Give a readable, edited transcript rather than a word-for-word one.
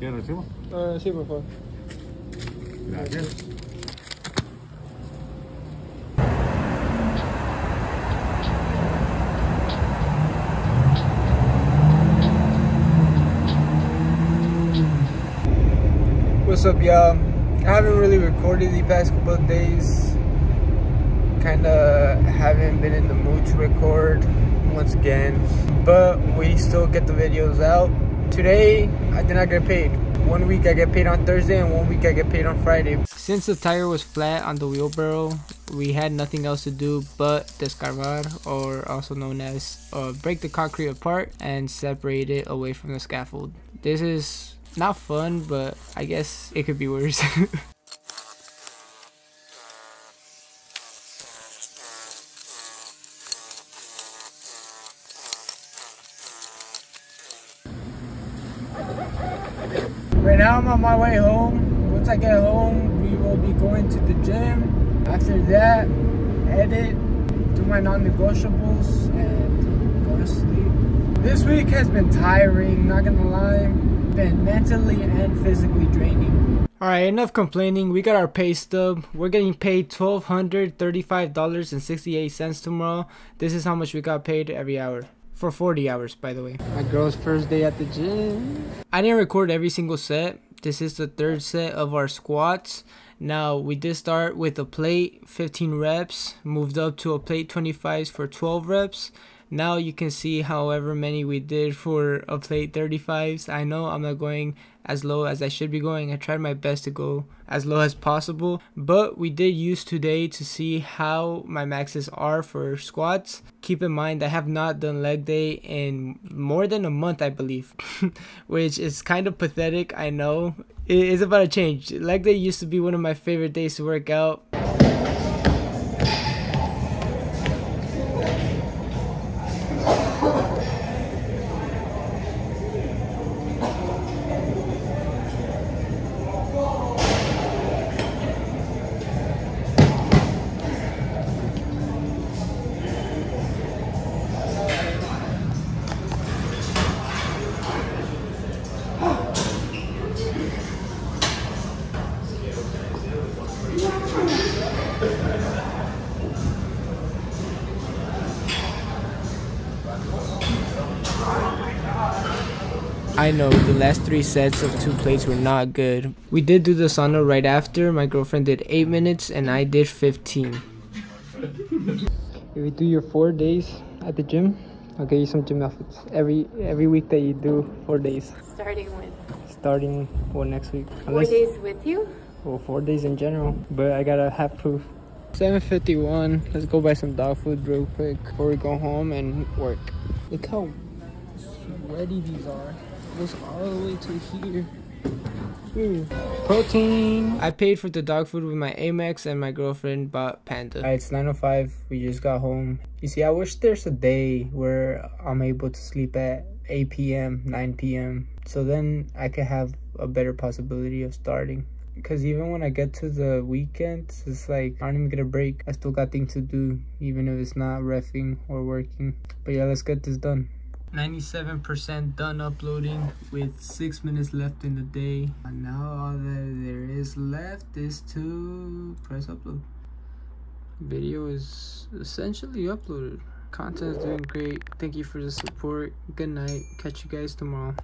¿Quieres recibo? Sí, por favor. Gracias. What's up, y'all? I haven't really recorded the past couple of days. Kinda haven't been in the mood to record once again, but we still get the videos out. Today, I did not get paid. One week I get paid on Thursday and one week I get paid on Friday. Since the tire was flat on the wheelbarrow, we had nothing else to do but descarvar, or also known as break the concrete apart and separate it away from the scaffold. This is not fun, but I guess it could be worse. Right now I'm on my way home. Once I get home, we will be going to the gym. After that, edit, do my non-negotiables, and go to sleep. This week has been tiring, not gonna lie. Been mentally and physically draining. Alright, enough complaining. We got our pay stub. We're getting paid $1,235.68 tomorrow. This is how much we got paid every hour. For 40 hours, by the way. My girl's first day at the gym. I didn't record every single set. This is the third set of our squats. Now, we did start with a plate, 15 reps, moved up to a plate 25s for 12 reps. Now you can see however many we did for a plate 35s. I know I'm not going as low as I should be going. I tried my best to go as low as possible, but we did use today to see how my maxes are for squats. Keep in mind I have not done leg day in more than a month, I believe, which is kind of pathetic. I know it is about to change. Leg day used to be one of my favorite days to work out. I know the last three sets of two plates were not good. We did do the sauna right after. My girlfriend did 8 minutes and I did 15. If you do your 4 days at the gym, I'll get you some gym outfits. Every week that you do 4 days. Starting when? Starting, well, next week. Unless, 4 days with you? Well, 4 days in general, but I gotta have proof. 7:51, let's go buy some dog food real quick before we go home and work. Look how sweaty these are. It goes all the way to here. Protein. I paid for the dog food with my Amex and my girlfriend bought Panda. Alright, it's 9:05, we just got home. You see, I wish there's a day where I'm able to sleep at 8 p.m, 9 p.m, so then I could have a better possibility of starting. Because even when I get to the weekends, it's like I don't even get a break. I still got things to do, even if it's not reffing or working. But yeah, let's get this done. 97% done uploading with 6 minutes left in the day. And now all that there is left is to press upload. Video is essentially uploaded. Content's doing great. Thank you for the support. Good night. Catch you guys tomorrow.